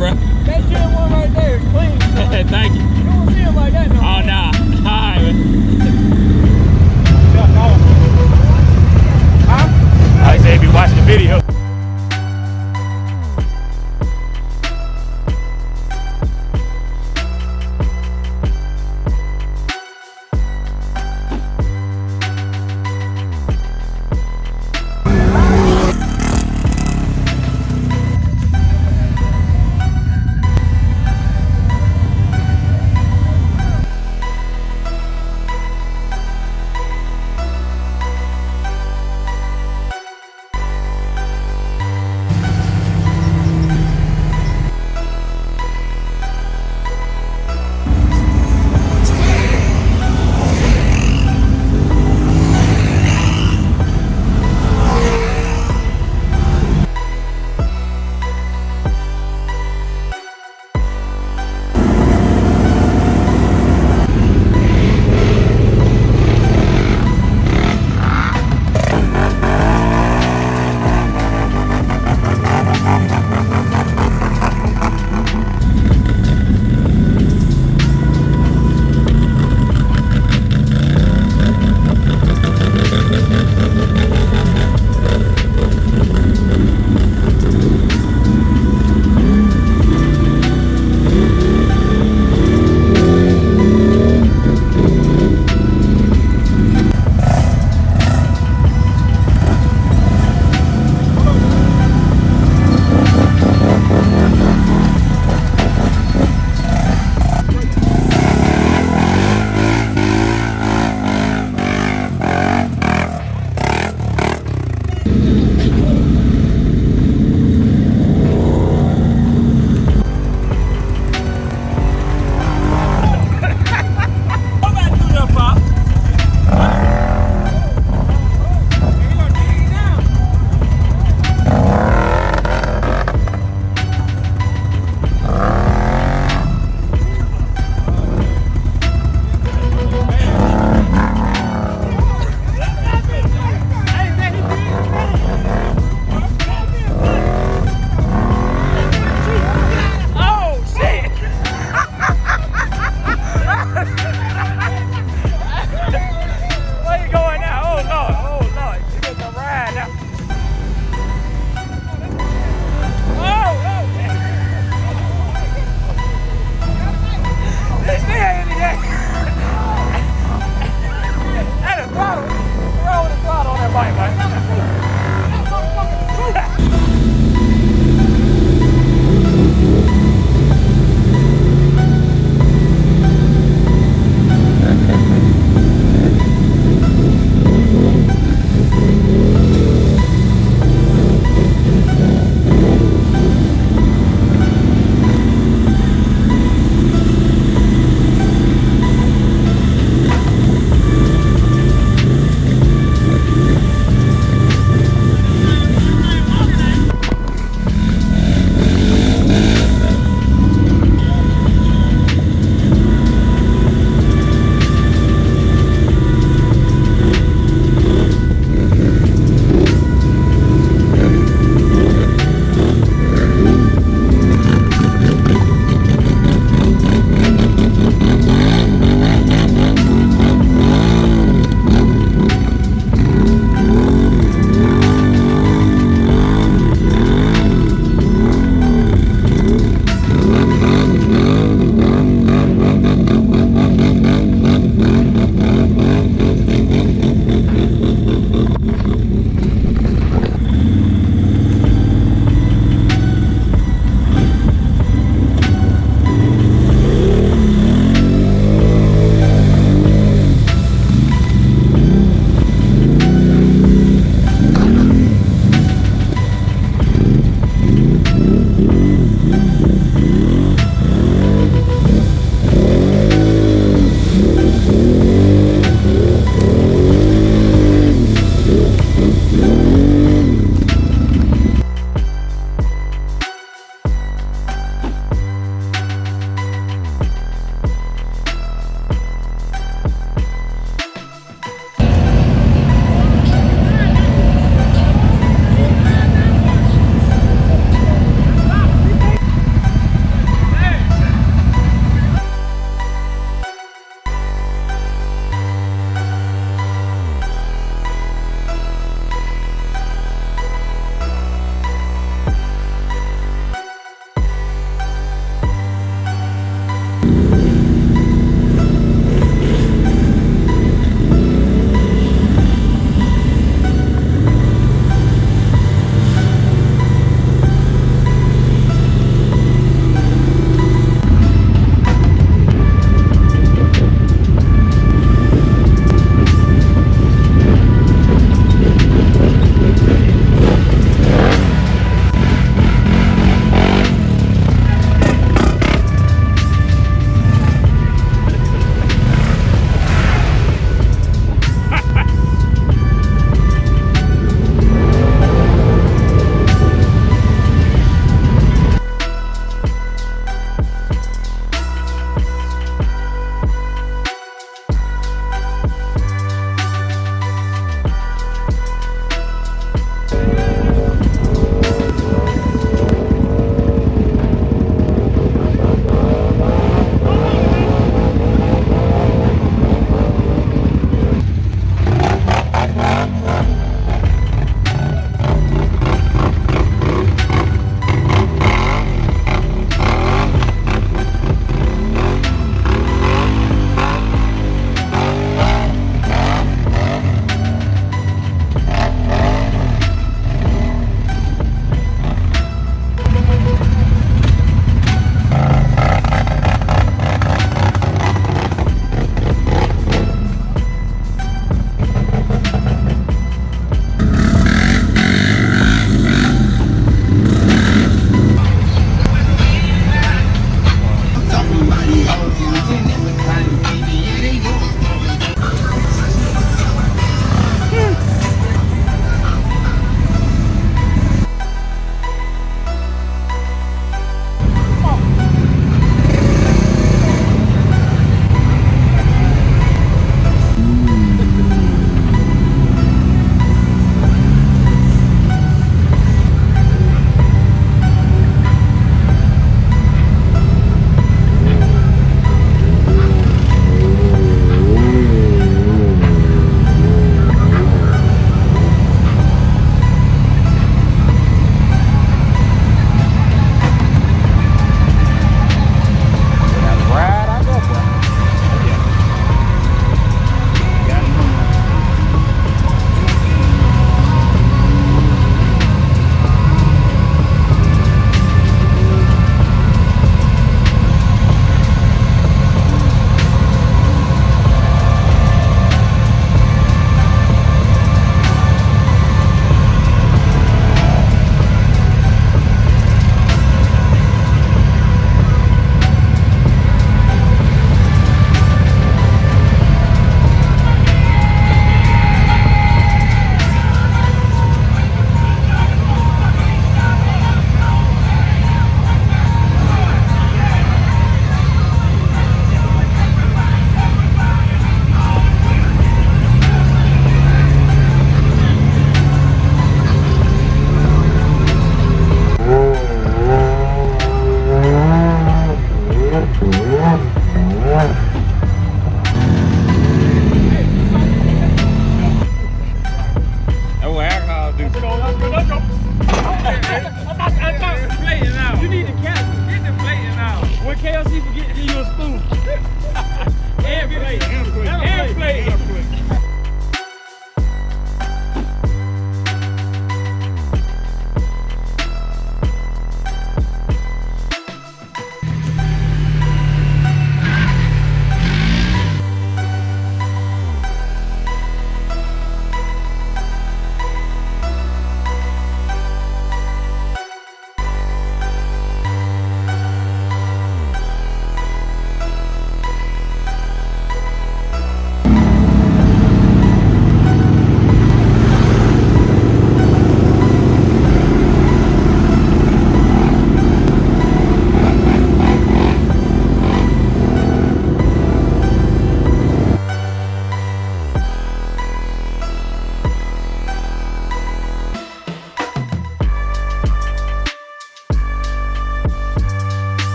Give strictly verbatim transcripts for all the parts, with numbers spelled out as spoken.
bro. That's your one right there. Clean. Thank you. You don't see him like that no more. Oh, nah. All right, man. Huh? I say if you watch the video.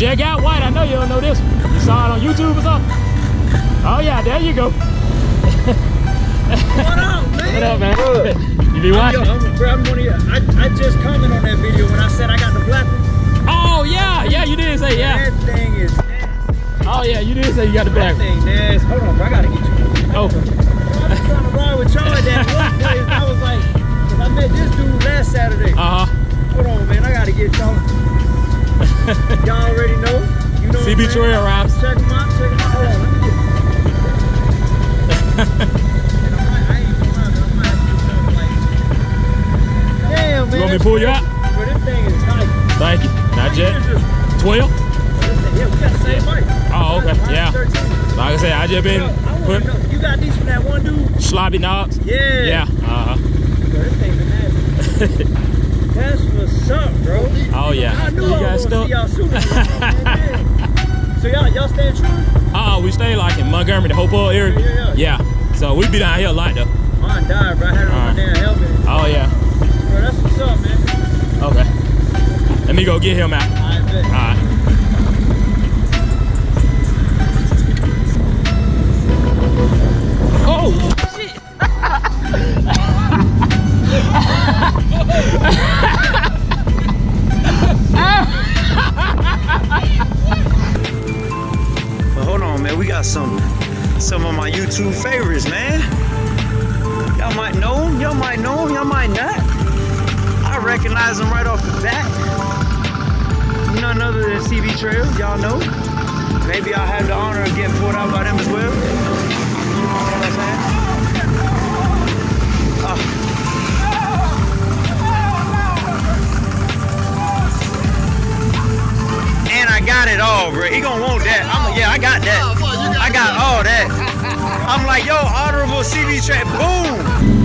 Jag Out White, I know you don't know this one. You saw it on YouTube or something? Oh yeah, there you go. What up, man? What up, man? You be watching? I'm, I'm grabbing one of your, I, I just commented on that video when I said I got the black one. Oh yeah, yeah, you did say, yeah. That thing is nasty. Oh yeah, you did say you got the black one. That thing nasty. Hold on, bro, I gotta get you. Oh. I was trying to ride with y'all at that one day, and I was like, cause I met this dude last Saturday. Uh-huh. Hold on, man, I gotta get y'all. Y'all already know. You know C B Trail Riders. Check them out, check them out. Hold on, let me get them. Damn, man. You want me to pull you out? Bro, this thing is tight. Thank you. Not yet. twelve? Yeah, we got the same bike. Oh, okay. Yeah. Like I said, I just been. Put, you got these from that one dude? Sloppy Knox? Yeah. Yeah. Uh huh. Bro, this thing's nasty. That's what's up, bro. Oh, yeah. I knew you I was going to see y'all soon. Man. So, y'all y'all staying true? Uh, we stay like in Montgomery, the Hopewell area. Yeah, yeah, yeah. Yeah. So, we be down here a lot, though. Mine died, bro. I had it on my damn helmet. Oh, yeah. Bro, that's what's up, man. Okay. Let me go get him out. I bet. All right. Oh, shit. But hold on, man. We got some some of my YouTube favorites, man. Y'all might know them. Y'all might know them. Y'all might not. I recognize them right off the bat. None other than C B Trail, y'all know. Maybe I had the honor of getting pulled out by them as well. You know what I'm saying? Oh. And I got it all, bro. He gonna want that. I'm, yeah, I got that. I got all that. I'm like, yo, honorable C B Trail, boom.